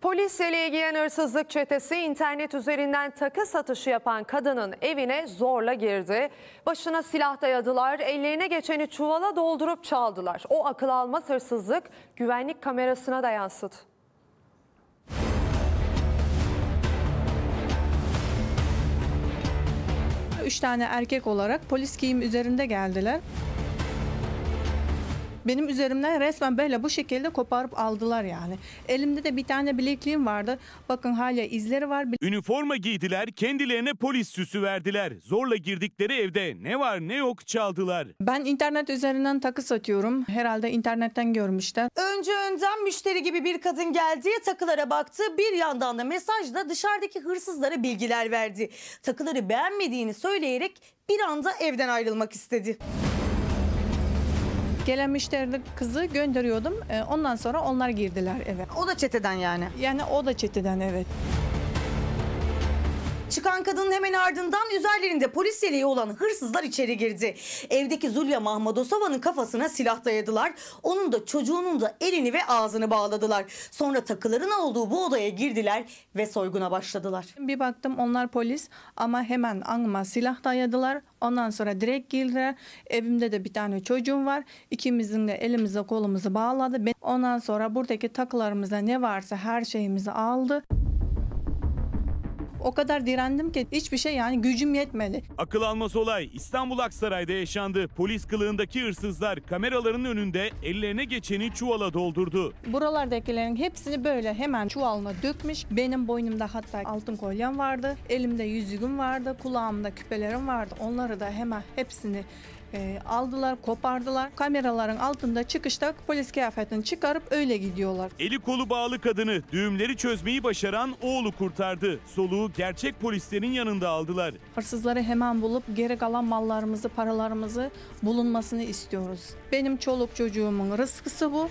Polis yeleği giyen hırsızlık çetesi internet üzerinden takı satışı yapan kadının evine zorla girdi. Başına silah dayadılar, ellerine geçeni çuvala doldurup çaldılar. O akıl almaz hırsızlık güvenlik kamerasına da yansıdı. Üç tane erkek olarak polis giyim üzerinde geldiler. Benim üzerimden resmen böyle bu şekilde koparıp aldılar yani. Elimde de bir tane bilekliğim vardı. Bakın hala izleri var. Üniforma giydiler, kendilerine polis süsü verdiler. Zorla girdikleri evde ne var ne yok çaldılar. Ben internet üzerinden takı satıyorum. Herhalde internetten görmüşler. Önce önden müşteri gibi bir kadın geldi, takılara baktı. Bir yandan da mesajla dışarıdaki hırsızlara bilgiler verdi. Takıları beğenmediğini söyleyerek bir anda evden ayrılmak istedi. Gelen müşteride kızı gönderiyordum. Ondan sonra onlar girdiler eve. O da çeteden yani. Yani o da çeteden, evet. Çıkan kadının hemen ardından üzerlerinde polis yeleği olan hırsızlar içeri girdi. Evdeki Zulya Mahmudosova'nın kafasına silah dayadılar. Onun da çocuğunun da elini ve ağzını bağladılar. Sonra takıların olduğu bu odaya girdiler ve soyguna başladılar. Bir baktım onlar polis ama hemen anıma silah dayadılar. Ondan sonra direkt girdiler. Evimde de bir tane çocuğum var. İkimizin de elimizi kolumuzu bağladı. Ondan sonra buradaki takılarımızda ne varsa her şeyimizi aldı. O kadar direndim ki hiçbir şey yani gücüm yetmedi. Akıl almaz olay İstanbul Aksaray'da yaşandı. Polis kılığındaki hırsızlar kameraların önünde ellerine geçeni çuvala doldurdu. Buralardakilerin hepsini böyle hemen çuvalına dökmüş. Benim boynumda hatta altın kolyem vardı. Elimde yüzüğüm vardı. Kulağımda küpelerim vardı. Onları da hemen hepsini aldılar, kopardılar. Kameraların altında çıkışta polis kıyafetini çıkarıp öyle gidiyorlar. Eli kolu bağlı kadını düğümleri çözmeyi başaran oğlu kurtardı. Soluğu gerçek polislerin yanında aldılar. Hırsızları hemen bulup geri kalan mallarımızı, paralarımızı bulunmasını istiyoruz. Benim çoluk çocuğumun rızkısı bu.